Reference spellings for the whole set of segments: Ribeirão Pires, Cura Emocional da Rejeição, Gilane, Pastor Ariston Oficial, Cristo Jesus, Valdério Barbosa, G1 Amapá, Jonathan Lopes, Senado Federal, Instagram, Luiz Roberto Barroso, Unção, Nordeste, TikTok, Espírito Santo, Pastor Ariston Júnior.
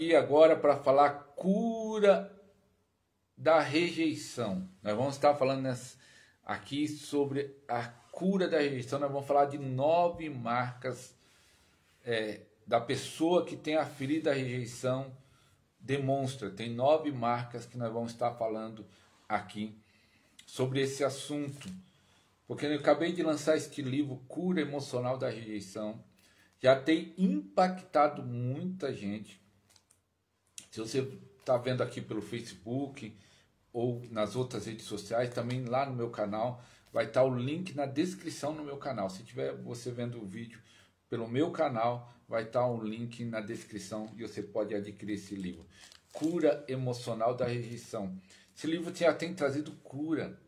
E agora para falar cura da rejeição. Nós vamos estar falando aqui sobre a cura da rejeição. Nós vamos falar de 9 marcas da pessoa que tem a ferida da rejeição demonstra. Tem 9 marcas que nós vamos estar falando aqui sobre esse assunto. Porque eu acabei de lançar este livro, Cura Emocional da Rejeição. Já tem impactado muita gente. Se você está vendo aqui pelo Facebook ou nas outras redes sociais, também lá no meu canal, vai estar o link na descrição no meu canal. Se tiver você vendo o vídeo pelo meu canal, vai estar um link na descrição e você pode adquirir esse livro. Cura Emocional da Rejeição. Esse livro já tem trazido cura.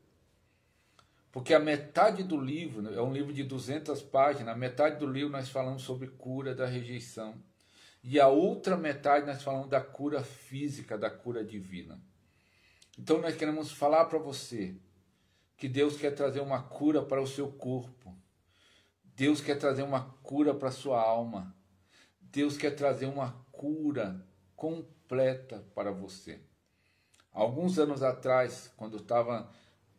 Porque a metade do livro, é um livro de 200 páginas, a metade do livro nós falamos sobre cura da rejeição. E a outra metade nós falamos da cura física, da cura divina. Então nós queremos falar para você que Deus quer trazer uma cura para o seu corpo. Deus quer trazer uma cura para a sua alma. Deus quer trazer uma cura completa para você. Alguns anos atrás, quando eu estava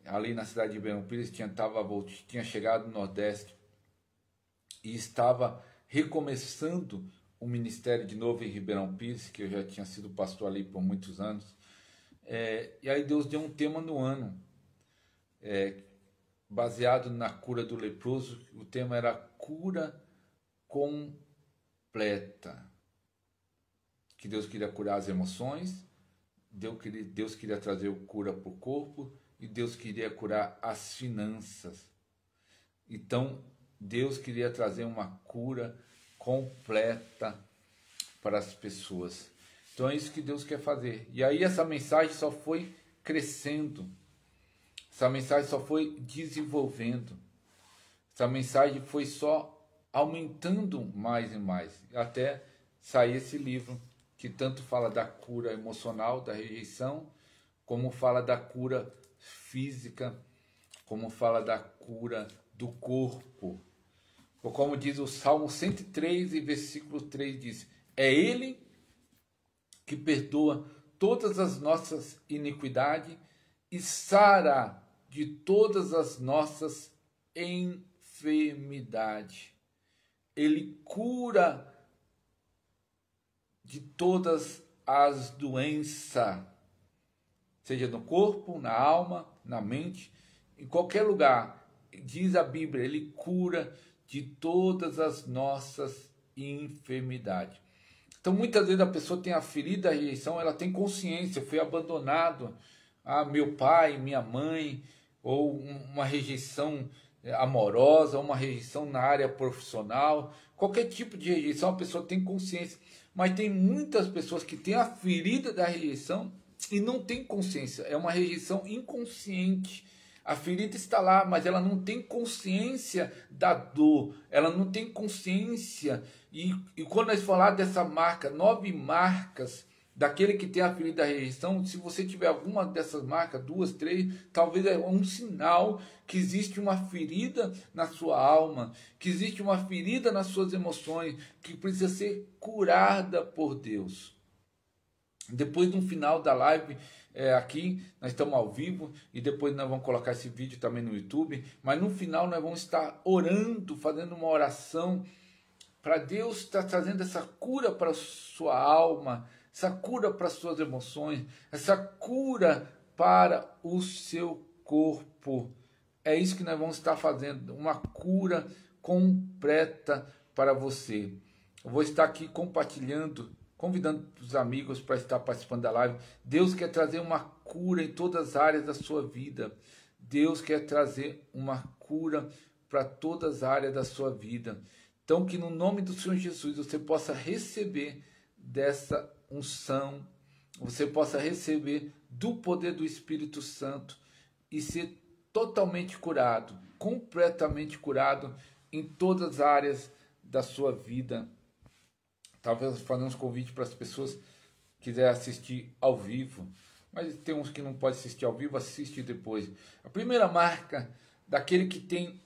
ali na cidade de Ribeirão Pires, tinha chegado no Nordeste e estava recomeçando o ministério de novo em Ribeirão Pires, que eu já tinha sido pastor ali por muitos anos. E aí Deus deu um tema no ano, baseado na cura do leproso. O tema era cura completa, que Deus queria curar as emoções, Deus queria trazer cura para o corpo, e Deus queria curar as finanças. Então, Deus queria trazer uma cura completa para as pessoas. Então, é isso que Deus quer fazer. E aí, essa mensagem só foi crescendo. Essa mensagem só foi desenvolvendo. Essa mensagem foi só aumentando mais e mais. Até sair esse livro que tanto fala da cura emocional, da rejeição, como fala da cura física, como fala da cura do corpo. Ou como diz o Salmo 103 e versículo 3, diz: é Ele que perdoa todas as nossas iniquidades e sara de todas as nossas enfermidades. Ele cura de todas as doenças, seja no corpo, na alma, na mente, em qualquer lugar. Diz a Bíblia, Ele cura de todas as nossas enfermidades. Então, muitas vezes a pessoa tem a ferida, a rejeição, ela tem consciência, foi abandonado, meu pai, minha mãe, ou uma rejeição amorosa, uma rejeição na área profissional, qualquer tipo de rejeição a pessoa tem consciência. Mas tem muitas pessoas que têm a ferida da rejeição e não tem consciência, é uma rejeição inconsciente. A ferida está lá, mas ela não tem consciência da dor, ela não tem consciência. E quando nós falar dessa marca, 9 marcas daquele que tem a ferida da rejeição, se você tiver alguma dessas marcas, 2, 3, talvez é um sinal que existe uma ferida na sua alma, que existe uma ferida nas suas emoções, que precisa ser curada por Deus. Depois, no final da live, aqui, nós estamos ao vivo, e depois nós vamos colocar esse vídeo também no YouTube, mas no final nós vamos estar orando, fazendo uma oração, para Deus estar trazendo essa cura para a sua alma, essa cura para as suas emoções, essa cura para o seu corpo. É isso que nós vamos estar fazendo, uma cura completa para você. Eu vou estar aqui compartilhando, convidando os amigos para estar participando da live. Deus quer trazer uma cura em todas as áreas da sua vida. Deus quer trazer uma cura para todas as áreas da sua vida. Então, que no nome do Senhor Jesus você possa receber dessa unção, você possa receber do poder do Espírito Santo e ser totalmente curado, completamente curado em todas as áreas da sua vida. Talvez fazemos convite para as pessoas que quiserem assistir ao vivo. Mas tem uns que não podem assistir ao vivo, assiste depois. A primeira marca daquele que tem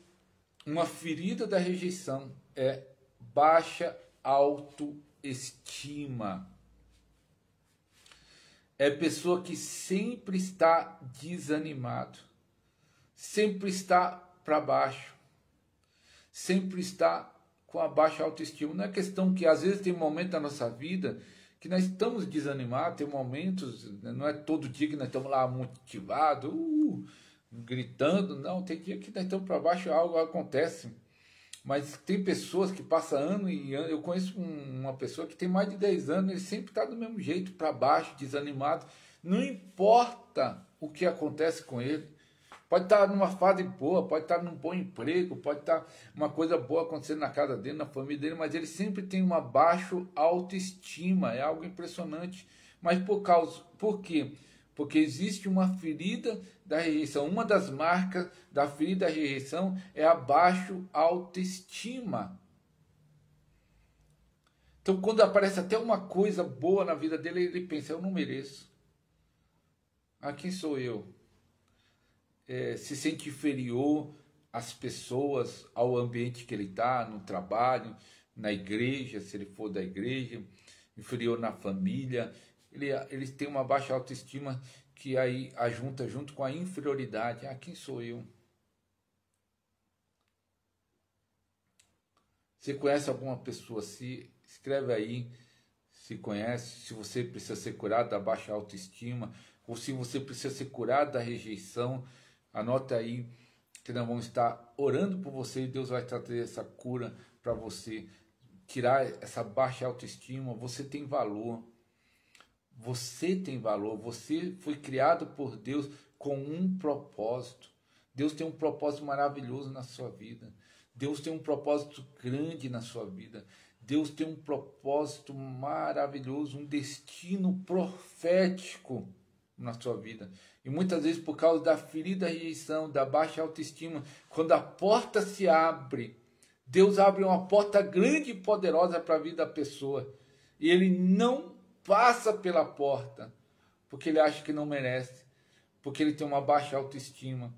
uma ferida da rejeição é baixa autoestima. é pessoa que sempre está desanimado, sempre está para baixo, sempre está com a baixa autoestima. Não é questão que às vezes tem um momento da nossa vida que nós estamos desanimados, tem momentos, não é todo dia que nós estamos lá motivados, gritando, não, tem dia que nós estamos para baixo, algo acontece. Mas tem pessoas que passam ano e ano. Eu conheço uma pessoa que tem mais de 10 anos, ele sempre está do mesmo jeito, para baixo, desanimado. Não importa o que acontece com ele. Pode estar numa fase boa, pode estar num bom emprego, pode estar uma coisa boa acontecendo na casa dele, na família dele, mas ele sempre tem uma baixa autoestima. É algo impressionante. Mas por quê? Porque existe uma ferida da rejeição. Uma das marcas da ferida da rejeição é a baixa autoestima. Então, quando aparece até uma coisa boa na vida dele, ele pensa, eu não mereço. Ah, quem sou eu? Se sente inferior às pessoas, ao ambiente que ele está, no trabalho, na igreja, se ele for da igreja, inferior na família. Eles têm uma baixa autoestima que aí ajunta junto com a inferioridade. Ah, quem sou eu? Você conhece alguma pessoa assim? Escreve aí se conhece, se você precisa ser curado da baixa autoestima ou se você precisa ser curado da rejeição. Anota aí que nós vamos estar orando por você e Deus vai trazer essa cura para você. Tirar essa baixa autoestima, você tem valor. Você tem valor, você foi criado por Deus com um propósito. Deus tem um propósito maravilhoso na sua vida. Deus tem um propósito grande na sua vida. Deus tem um propósito maravilhoso, um destino profético na sua vida. E muitas vezes por causa da ferida, da rejeição, da baixa autoestima, quando a porta se abre, Deus abre uma porta grande e poderosa para a vida da pessoa. E ele não passa pela porta, porque ele acha que não merece, porque ele tem uma baixa autoestima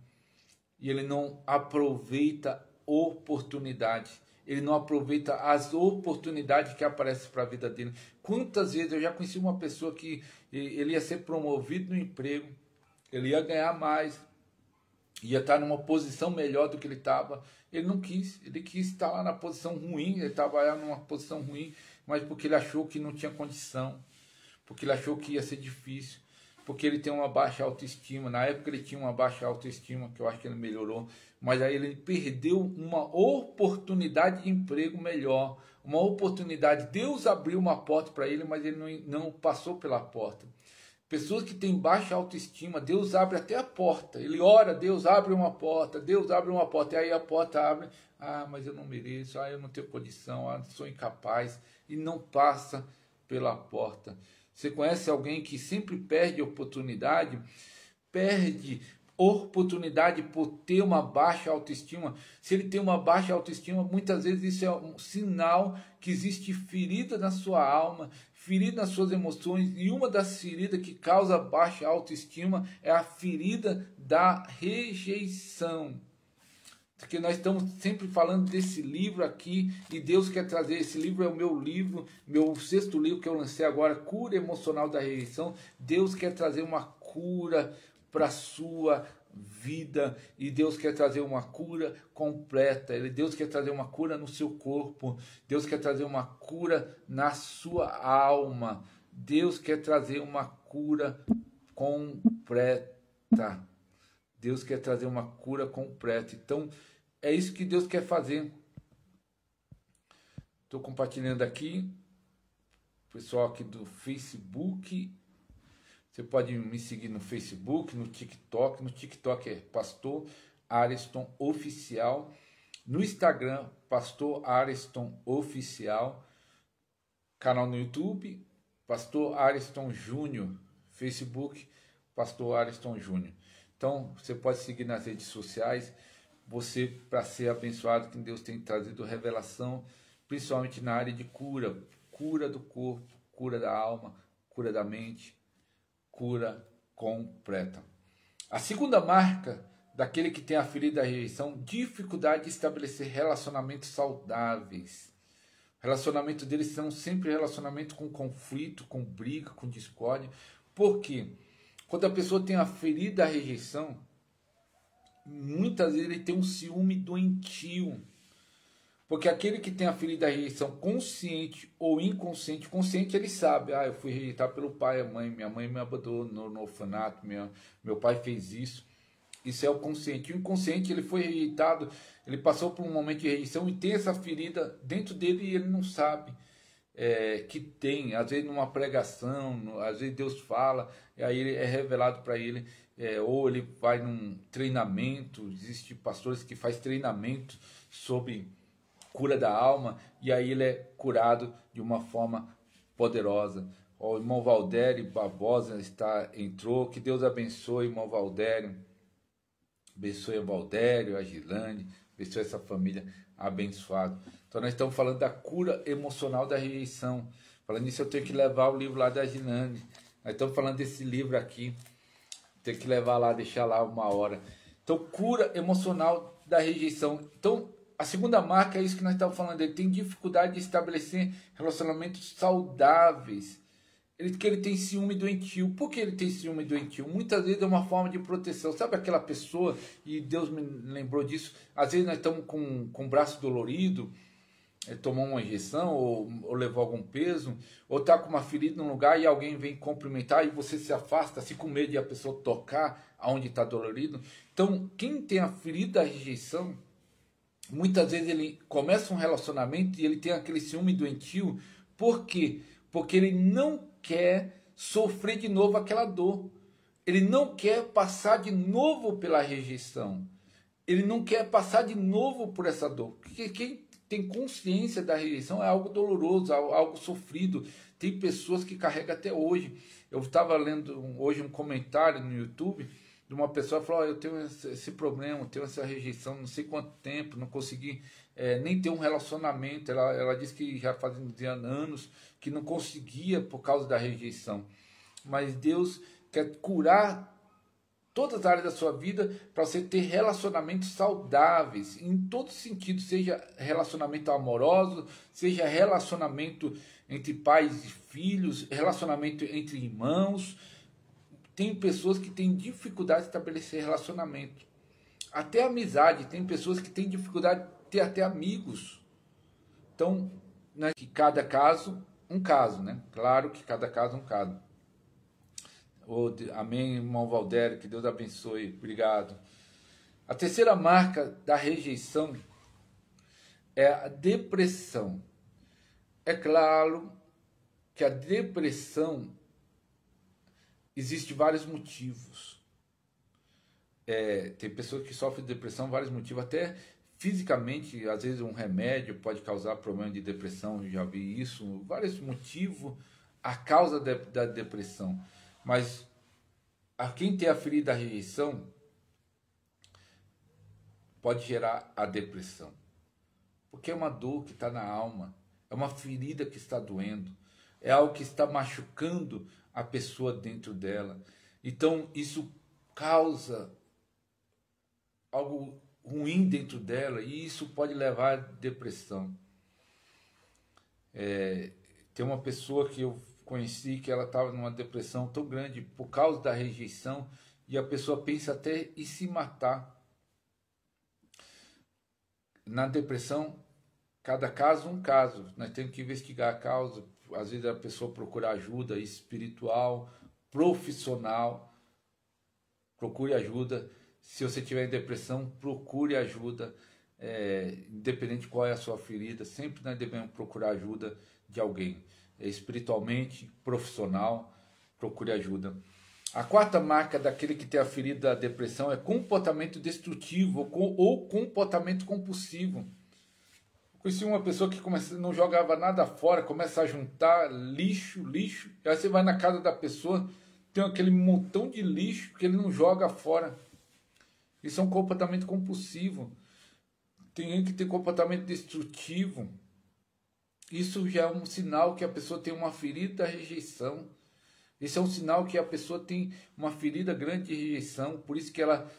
e ele não aproveita oportunidade, ele não aproveita as oportunidades que aparecem para a vida dele. Quantas vezes eu já conheci uma pessoa que ele ia ser promovido no emprego, ele ia ganhar mais, ia estar numa posição melhor do que ele estava, ele não quis, ele quis estar lá na posição ruim, ele estava lá numa posição ruim, mas porque ele achou que não tinha condição, porque ele achou que ia ser difícil, porque ele tem uma baixa autoestima. Na época ele tinha uma baixa autoestima, que eu acho que ele melhorou, mas aí ele perdeu uma oportunidade de emprego melhor, uma oportunidade, Deus abriu uma porta para ele, mas ele não passou pela porta. Pessoas que têm baixa autoestima, Deus abre até a porta, ele ora, Deus abre uma porta, e aí a porta abre, ah, mas eu não mereço, ah, eu não tenho condição, ah, sou incapaz, e não passa pela porta. Você conhece alguém que sempre perde oportunidade? Perde oportunidade por ter uma baixa autoestima. Se ele tem uma baixa autoestima, muitas vezes isso é um sinal que existe ferida na sua alma, ferida nas suas emoções, e uma das feridas que causa baixa autoestima é a ferida da rejeição. Porque nós estamos sempre falando desse livro aqui, e Deus quer trazer, esse livro é o meu livro, meu 6º livro que eu lancei agora, Cura Emocional da Rejeição. Deus quer trazer uma cura para a sua vida, e Deus quer trazer uma cura completa, Deus quer trazer uma cura no seu corpo, Deus quer trazer uma cura na sua alma, Deus quer trazer uma cura completa. Deus quer trazer uma cura completa. Então, é isso que Deus quer fazer. Estou compartilhando aqui. Pessoal aqui do Facebook. Você pode me seguir no Facebook, no TikTok. No TikTok é Pastor Ariston Oficial. No Instagram, Pastor Ariston Oficial. Canal no YouTube, Pastor Ariston Júnior. Facebook, Pastor Ariston Júnior. Então, você pode seguir nas redes sociais, você, para ser abençoado, que Deus tem trazido revelação, principalmente na área de cura, cura do corpo, cura da alma, cura da mente, cura completa. A segunda marca daquele que tem a ferida da rejeição, dificuldade de estabelecer relacionamentos saudáveis. Relacionamento deles são sempre relacionamento com conflito, com briga, com discórdia, Porque quando a pessoa tem a ferida da rejeição, muitas vezes ele tem um ciúme doentio. Porque aquele que tem a ferida da rejeição consciente ou inconsciente, consciente ele sabe, ah, eu fui rejeitado pelo pai, a mãe, minha mãe me abandonou no orfanato, meu pai fez isso. Isso é o consciente. O inconsciente, ele foi rejeitado, ele passou por um momento de rejeição e tem essa ferida dentro dele e ele não sabe que tem. Às vezes numa pregação, às vezes Deus fala, e aí ele é revelado para ele, ou ele vai num treinamento, existem pastores que fazem treinamento sobre cura da alma, e aí ele é curado de uma forma poderosa. O irmão Valdério Barbosa entrou, que Deus abençoe, irmão Valdério. Abençoe o Valdério, a Gilane, abençoe essa família abençoada. Então nós estamos falando da cura emocional da rejeição. Falando nisso, eu tenho que levar o livro lá da Gilane. Nós estamos falando desse livro aqui, tem que levar lá, deixar lá uma hora. Então, cura emocional da rejeição. Então, a segunda marca é isso que nós estamos falando. Ele tem dificuldade de estabelecer relacionamentos saudáveis. Ele tem ciúme doentio. Por que ele tem ciúme doentio? Muitas vezes é uma forma de proteção. Sabe aquela pessoa, e Deus me lembrou disso, às vezes nós estamos com o braço dolorido, tomou uma injeção ou levou algum peso, ou está com uma ferida num lugar e alguém vem cumprimentar e você se afasta, se com medo de a pessoa tocar aonde está dolorido. Então, quem tem a ferida da rejeição, muitas vezes ele começa um relacionamento e ele tem aquele ciúme doentio. Por quê? Porque ele não quer sofrer de novo aquela dor. Ele não quer passar de novo pela rejeição. Ele não quer passar de novo por essa dor. Porque quem tem consciência da rejeição é algo doloroso, algo sofrido. Tem pessoas que carregam até hoje. Eu estava lendo hoje um comentário no YouTube de uma pessoa que falou, oh, eu tenho esse problema, eu tenho essa rejeição, não sei quanto tempo, não consegui nem ter um relacionamento. Ela disse que já fazia anos que não conseguia por causa da rejeição. Mas Deus quer curar todas as áreas da sua vida para você ter relacionamentos saudáveis, em todo sentido, seja relacionamento amoroso, seja relacionamento entre pais e filhos, relacionamento entre irmãos. Tem pessoas que têm dificuldade de estabelecer relacionamento. Até amizade. Tem pessoas que têm dificuldade de ter até amigos. Então, né, que cada caso, um caso, né? Claro que cada caso é um caso. Oh, amém, irmão Valdério. Que Deus abençoe. Obrigado. A terceira marca da rejeição é a depressão. É claro que a depressão existem vários motivos. Tem pessoas que sofrem de depressão, vários motivos, até fisicamente, às vezes um remédio pode causar problema de depressão, já vi isso, vários motivos, a causa da depressão. Mas a quem tem a ferida da rejeição pode gerar a depressão. Porque é uma dor que está na alma, é uma ferida que está doendo, é algo que está machucando a pessoa dentro dela. Então isso causa algo ruim dentro dela e isso pode levar à depressão. Tem uma pessoa que eu conheci que ela estava numa depressão tão grande por causa da rejeição e a pessoa pensa até em se matar. Na depressão, cada caso um caso, nós temos que investigar a causa. Às vezes a pessoa procura ajuda espiritual, profissional. Procure ajuda. Se você tiver em depressão, procure ajuda. Independente de qual é a sua ferida, sempre nós devemos procurar ajuda de alguém. Espiritualmente, profissional, procure ajuda. A quarta marca daquele que tem a ferida da depressão é comportamento destrutivo ou comportamento compulsivo. Conheci uma pessoa que não jogava nada fora, começa a juntar lixo. Aí você vai na casa da pessoa, tem aquele montão de lixo que ele não joga fora. Isso é um comportamento compulsivo. Tem gente que tem comportamento destrutivo. Isso já é um sinal que a pessoa tem uma ferida da rejeição. Isso é um sinal que a pessoa tem uma ferida grande de rejeição. Por isso que ela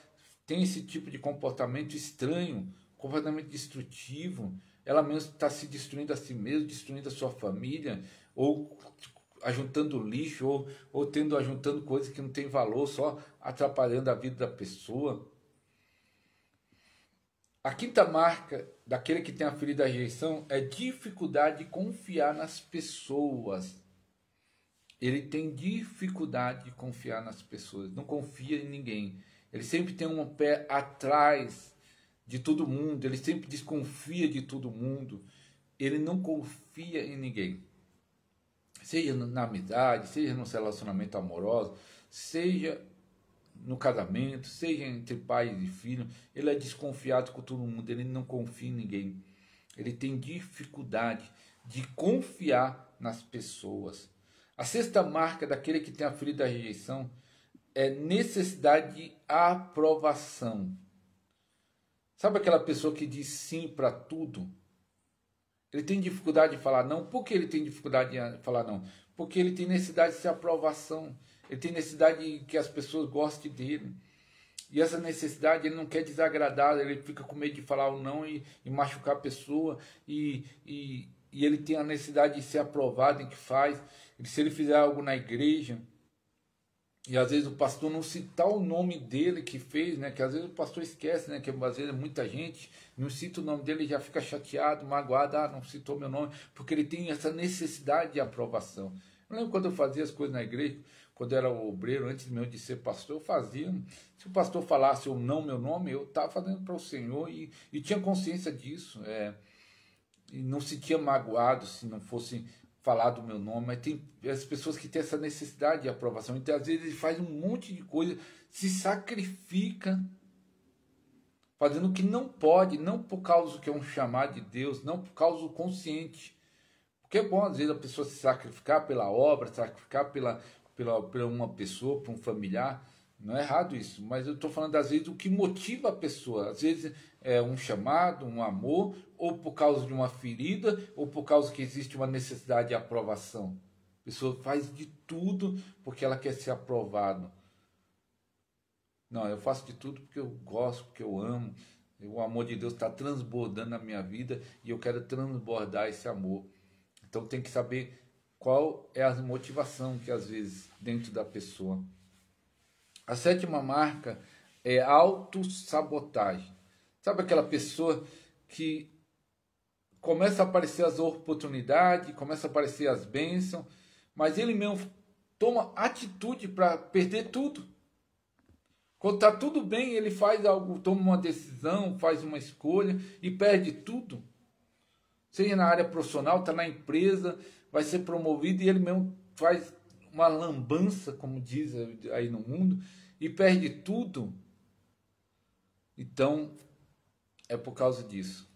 tem esse tipo de comportamento estranho, comportamento destrutivo. Ela mesmo está se destruindo a si mesma, destruindo a sua família, ou ajuntando lixo ou ajuntando coisas que não tem valor, só atrapalhando a vida da pessoa. A quinta marca daquele que tem a ferida da rejeição é dificuldade de confiar nas pessoas. Ele tem dificuldade de confiar nas pessoas, não confia em ninguém. Ele sempre tem um pé atrás de todo mundo, ele sempre desconfia de todo mundo. Ele não confia em ninguém, seja na amizade, seja no relacionamento amoroso, seja no casamento, seja entre pais e filhos. Ele é desconfiado com todo mundo, ele não confia em ninguém. Ele tem dificuldade de confiar nas pessoas. A sexta marca daquele que tem a ferida da rejeição é necessidade de aprovação. Sabe aquela pessoa que diz sim para tudo? Ele tem dificuldade de falar não. Por que ele tem dificuldade de falar não? Porque ele tem necessidade de aprovação. Ele tem necessidade de que as pessoas gostem dele. E essa necessidade, ele não quer desagradar. Ele fica com medo de falar o não e machucar a pessoa. E ele tem a necessidade de ser aprovado em que faz. E se ele fizer algo na igreja, e às vezes o pastor não citar o nome dele que fez, né? Que às vezes o pastor esquece, né? Que às vezes muita gente não cita o nome dele e já fica chateado, magoado. Ah, não citou meu nome, porque ele tem essa necessidade de aprovação. Eu lembro quando eu fazia as coisas na igreja, quando eu era obreiro, antes mesmo de ser pastor, eu fazia. Se o pastor falasse ou não meu nome, eu estava fazendo para o Senhor e tinha consciência disso. E não se tinha magoado se não fosse falar do meu nome, mas tem as pessoas que têm essa necessidade de aprovação. Então, às vezes, ele faz um monte de coisa, se sacrifica, fazendo o que não pode, não por causa que é um chamado de Deus, não por causa consciente. Porque é bom, às vezes, a pessoa se sacrificar pela obra, sacrificar pela uma pessoa, por um familiar. Não é errado isso, mas eu estou falando, às vezes, o que motiva a pessoa. Às vezes é um chamado, um amor, ou por causa de uma ferida, ou por causa que existe uma necessidade de aprovação. A pessoa faz de tudo porque ela quer ser aprovada. Não, eu faço de tudo porque eu gosto, porque eu amo. O amor de Deus está transbordando na minha vida e eu quero transbordar esse amor. Então tem que saber qual é a motivação que, às vezes, dentro da pessoa. A sétima marca é autossabotagem. Sabe aquela pessoa que começa a aparecer as oportunidades, começa a aparecer as bênçãos, mas ele mesmo toma atitude para perder tudo. Quando está tudo bem, ele faz algo, toma uma decisão, faz uma escolha e perde tudo. Seja na área profissional, está na empresa, vai ser promovido e ele mesmo faz uma lambança, como diz aí no mundo, e perde tudo. Então, é por causa disso.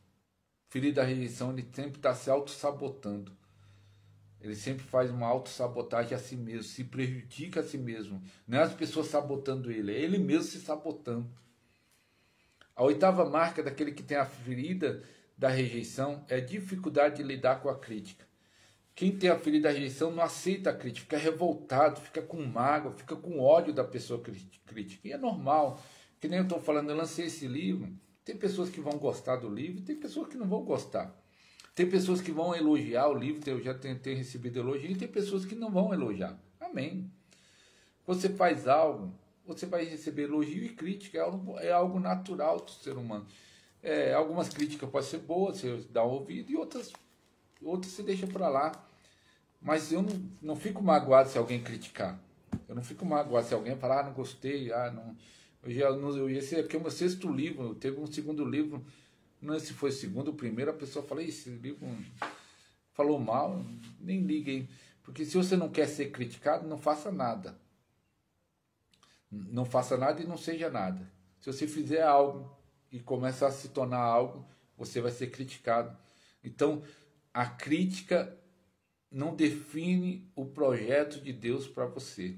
O filho da rejeição, ele sempre está se autossabotando. Ele sempre faz uma autossabotagem a si mesmo, se prejudica a si mesmo. Não é as pessoas sabotando ele, é ele mesmo se sabotando. A oitava marca daquele que tem a ferida da rejeição é a dificuldade de lidar com a crítica. Quem tem a ferida da rejeição não aceita a crítica, fica revoltado, fica com mágoa, fica com ódio da pessoa crítica. E é normal, que nem eu estou falando, eu lancei esse livro, tem pessoas que vão gostar do livro, tem pessoas que não vão gostar. Tem pessoas que vão elogiar o livro, eu já tenho recebido elogio, e tem pessoas que não vão elogiar. Amém. Você faz algo, você vai receber elogio e crítica, é algo natural do ser humano. Algumas críticas podem ser boas, você dá um ouvido, e outras você deixa para lá. Mas eu não fico magoado se alguém criticar. Eu não fico magoado se alguém falar, ah, não gostei, ah, não... Esse aqui é o meu sexto livro, teve um segundo livro, não sei se foi o segundo, o primeiro, a pessoa fala, esse livro falou mal, nem liguem. Porque se você não quer ser criticado, não faça nada. Não faça nada e não seja nada. Se você fizer algo e começar a se tornar algo, você vai ser criticado. Então, a crítica não define o projeto de Deus para você.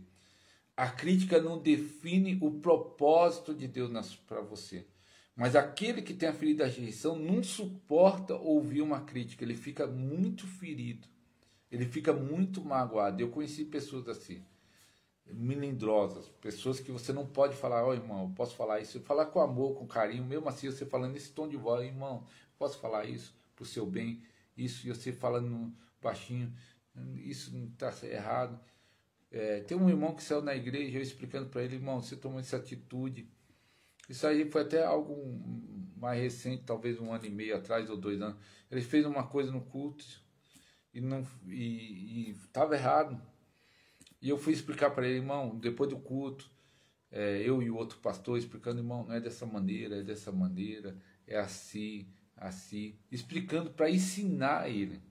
A crítica não define o propósito de Deus para você. Mas aquele que tem a ferida da rejeição não suporta ouvir uma crítica. Ele fica muito ferido. Ele fica muito magoado. Eu conheci pessoas assim, melindrosas. Pessoas que você não pode falar, ó, irmão, eu posso falar isso. Falar com amor, com carinho. Mesmo assim, você falando nesse tom de voz, irmão, posso falar isso para o seu bem? Isso, e você falando baixinho, isso não está errado. Tem um irmão que saiu na igreja, eu explicando para ele, irmão, você tomou essa atitude. Isso aí foi até algo mais recente, talvez um ano e meio atrás ou 2 anos. Ele fez uma coisa no culto e estava errado. E eu fui explicar para ele, irmão, depois do culto, eu e o outro pastor explicando, irmão, não é dessa maneira, é dessa maneira, é assim, assim. Explicando para ensinar ele.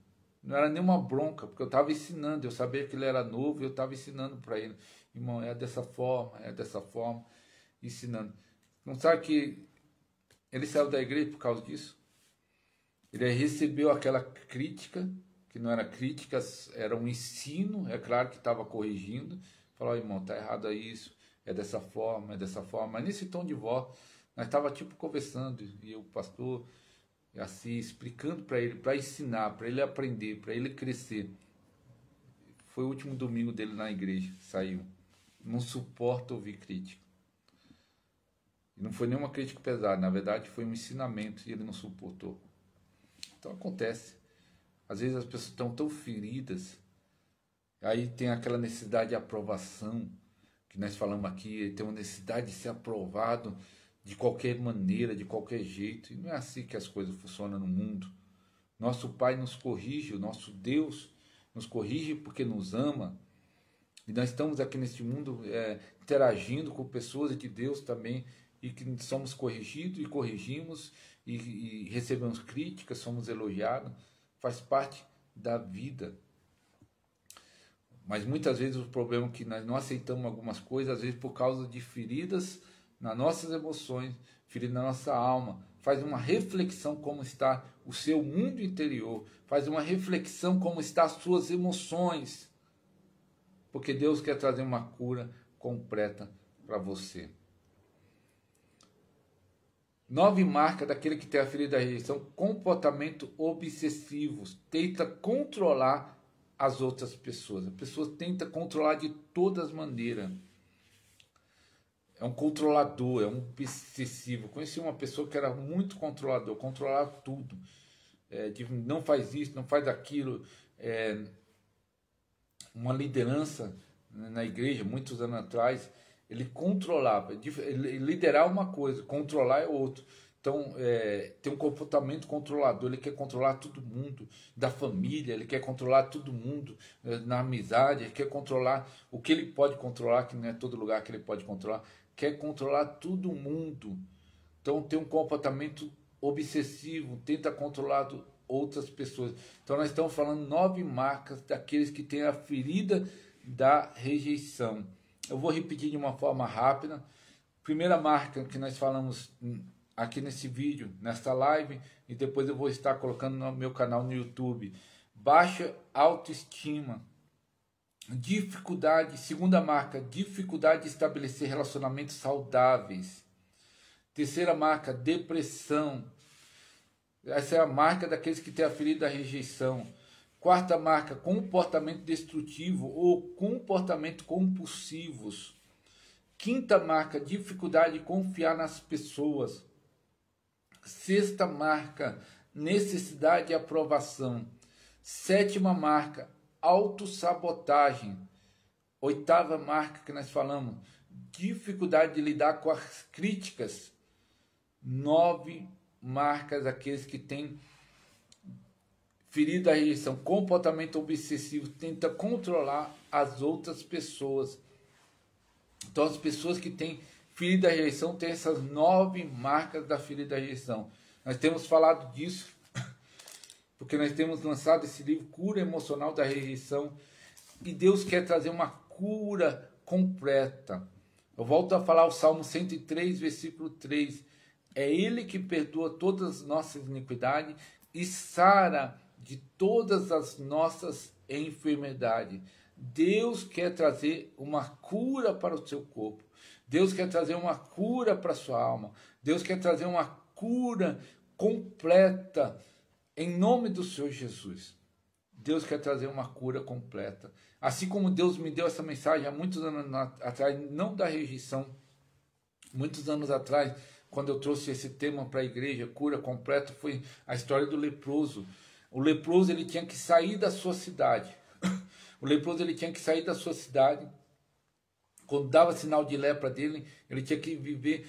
Não era nenhuma bronca, porque eu estava ensinando, eu sabia que ele era novo e eu estava ensinando para ele. Irmão, é dessa forma, ensinando. Não sabe que ele saiu da igreja por causa disso? Ele recebeu aquela crítica, que não era crítica, era um ensino, é claro que estava corrigindo. Falou, irmão, tá errado isso, é dessa forma, mas nesse tom de voz, nós estávamos tipo conversando, e o pastor assim, explicando para ele, para ensinar, para ele aprender, para ele crescer. Foi o último domingo dele na igreja, saiu. Não suporta ouvir crítica. E não foi nenhuma crítica pesada, na verdade foi um ensinamento e ele não suportou. Então acontece. Às vezes as pessoas estão tão feridas, aí tem aquela necessidade de aprovação, que nós falamos aqui, tem uma necessidade de ser aprovado, de qualquer maneira, de qualquer jeito. E não é assim que as coisas funcionam no mundo. Nosso Pai nos corrige, o nosso Deus nos corrige porque nos ama. E nós estamos aqui neste mundo interagindo com pessoas de Deus também, e que somos corrigidos e corrigimos, e recebemos críticas, somos elogiados. Faz parte da vida. Mas muitas vezes o problema é que nós não aceitamos algumas coisas, às vezes por causa de feridas nas nossas emoções, ferido na nossa alma. Faz uma reflexão como está o seu mundo interior, faz uma reflexão como está as suas emoções, porque Deus quer trazer uma cura completa para você. 9 marcas daquele que tem a ferida da rejeição, comportamento obsessivo, tenta controlar as outras pessoas, a pessoa tenta controlar de todas as maneiras. É um controlador, é um obsessivo. Conheci uma pessoa que era muito controlador, controlava tudo. Não faz isso, não faz aquilo. Uma liderança na igreja, muitos anos atrás, ele controlava. Ele liderar é uma coisa, controlar é outra. Então, tem um comportamento controlador, ele quer controlar todo mundo, da família, ele quer controlar todo mundo, na amizade, ele quer controlar o que ele pode controlar, que não é todo lugar que ele pode controlar. Quer controlar todo mundo. Então tem um comportamento obsessivo, tenta controlar outras pessoas. Então nós estamos falando 9 marcas daqueles que têm a ferida da rejeição. Eu vou repetir de uma forma rápida. Primeira marca que nós falamos aqui nesse vídeo, nesta live, e depois eu vou estar colocando no meu canal no YouTube. Baixa autoestima. Dificuldade, segunda marca, dificuldade de estabelecer relacionamentos saudáveis. Terceira marca, depressão. Essa é a marca daqueles que têm a ferida da rejeição. Quarta marca, comportamento destrutivo ou comportamento compulsivos. Quinta marca, dificuldade de confiar nas pessoas. Sexta marca, necessidade de aprovação. Sétima marca, autossabotagem. Oitava marca que nós falamos, dificuldade de lidar com as críticas. 9 marcas daqueles que têm ferida da rejeição, comportamento obsessivo, tenta controlar as outras pessoas. Então as pessoas que têm ferida da rejeição têm essas 9 marcas da ferida da rejeição. Nós temos falado disso porque nós temos lançado esse livro Cura Emocional da Rejeição, e Deus quer trazer uma cura completa. Eu volto a falar o Salmo 103, versículo 3. É Ele que perdoa todas as nossas iniquidades e sara de todas as nossas enfermidades. Deus quer trazer uma cura para o seu corpo. Deus quer trazer uma cura para a sua alma. Deus quer trazer uma cura completa. Em nome do Senhor Jesus, Deus quer trazer uma cura completa. Assim como Deus me deu essa mensagem há muitos anos atrás, não da rejeição, muitos anos atrás, quando eu trouxe esse tema para a igreja, cura completa, foi a história do leproso. O leproso, ele tinha que sair da sua cidade O leproso, ele tinha que sair da sua cidade. Quando dava sinal de lepra dele, ele tinha que viver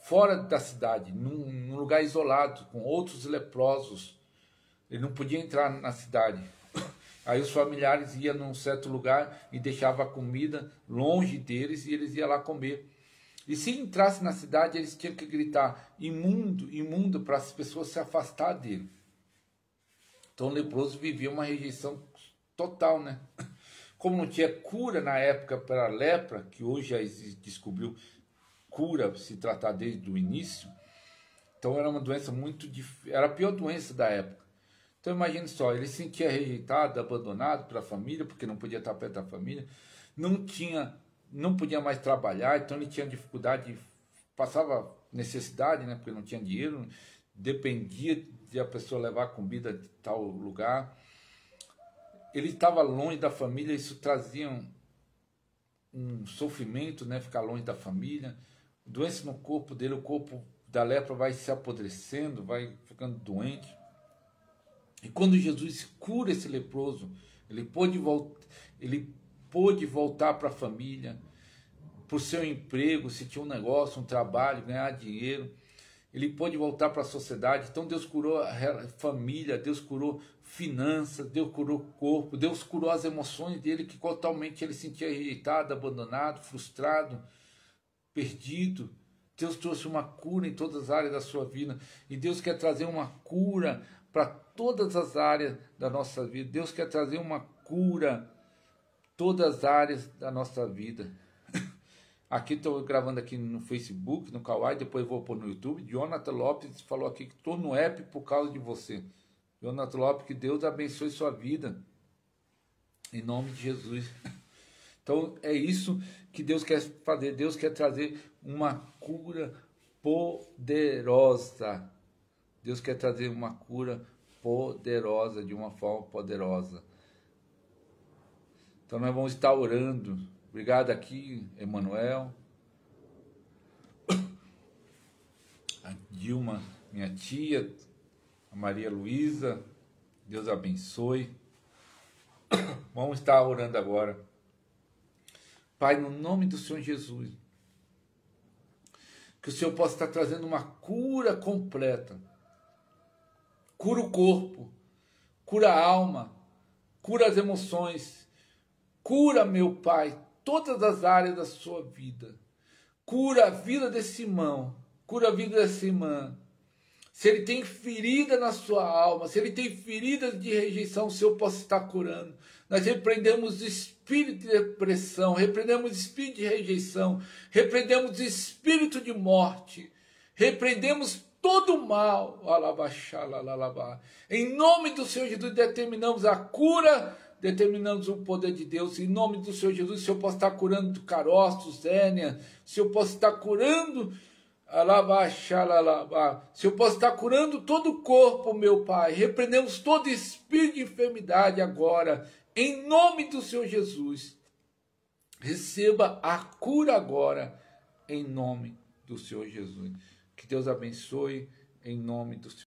fora da cidade, num lugar isolado, com outros leprosos. Ele não podia entrar na cidade. Aí os familiares iam num certo lugar e deixavam a comida longe deles e eles iam lá comer. E se entrasse na cidade, eles tinham que gritar imundo, imundo, para as pessoas se afastar dele. Então o leproso vivia uma rejeição total, né? Como não tinha cura na época para a lepra, que hoje já descobriu cura se tratar desde o início, então era uma doença muito difícil, era a pior doença da época. Então imagine só, ele se sentia rejeitado, abandonado pela família, porque não podia estar perto da família, não podia mais trabalhar, então ele tinha dificuldade, passava necessidade, né, porque não tinha dinheiro, dependia de a pessoa levar comida de tal lugar. Ele estava longe da família, isso trazia um sofrimento, né, ficar longe da família, doença no corpo dele, o corpo da lepra vai se apodrecendo, vai ficando doente. E quando Jesus cura esse leproso, ele pôde voltar para a família, para o seu emprego, se tinha um negócio, um trabalho, ganhar dinheiro. Ele pôde voltar para a sociedade. Então Deus curou a família, Deus curou finanças, Deus curou o corpo, Deus curou as emoções dele, que totalmente ele sentia rejeitado, abandonado, frustrado, perdido. Deus trouxe uma cura em todas as áreas da sua vida. E Deus quer trazer uma cura para todas as áreas da nossa vida. Deus quer trazer uma cura todas as áreas da nossa vida. Aqui estou gravando aqui no Facebook, no Kawai, depois vou pôr no YouTube. Jonathan Lopes falou aqui que estou no app por causa de você. Jonathan Lopes, que Deus abençoe sua vida, em nome de Jesus. Então é isso que Deus quer fazer. Deus quer trazer uma cura poderosa. Deus quer trazer uma cura poderosa, de uma forma poderosa. Então nós vamos estar orando. Obrigado aqui, Emanuel. A Dilma, minha tia. A Maria Luísa. Deus abençoe. Vamos estar orando agora. Pai, no nome do Senhor Jesus, que o Senhor possa estar trazendo uma cura completa. Cura o corpo. Cura a alma. Cura as emoções. Cura, meu Pai, todas as áreas da sua vida. Cura a vida desse irmão. Cura a vida dessa irmã. Se ele tem ferida na sua alma, se ele tem feridas de rejeição, o Senhor possa estar curando. Nós repreendemos o espírito de depressão, repreendemos o espírito de rejeição, repreendemos o espírito de morte, repreendemos todo o mal. Em nome do Senhor Jesus, determinamos a cura. Determinamos o poder de Deus. Em nome do Senhor Jesus, o Senhor possa estar curando do caroços, hérnia. O Senhor possa estar curando. O Senhor possa estar curando todo o corpo, meu Pai. Repreendemos todo espírito de enfermidade agora. Em nome do Senhor Jesus. Receba a cura agora. Em nome do Senhor Jesus. Que Deus abençoe. Em nome do Senhor.